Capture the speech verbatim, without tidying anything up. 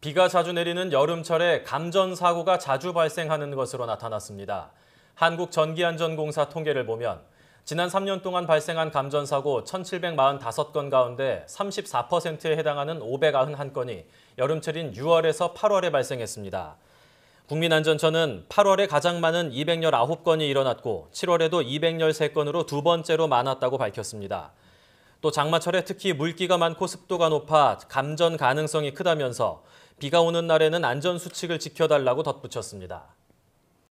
비가 자주 내리는 여름철에 감전 사고가 자주 발생하는 것으로 나타났습니다. 한국전기안전공사 통계를 보면 지난 삼 년 동안 발생한 감전 사고 천칠백사십오 건 가운데 삼십사 퍼센트에 해당하는 오백구십일 건이 여름철인 유월에서 팔월에 발생했습니다. 국민안전처는 팔월에 가장 많은 이백십구 건이 일어났고 칠월에도 이백십삼 건으로 두 번째로 많았다고 밝혔습니다. 또 장마철에 특히 물기가 많고 습도가 높아 감전 가능성이 크다면서 비가 오는 날에는 안전수칙을 지켜달라고 덧붙였습니다.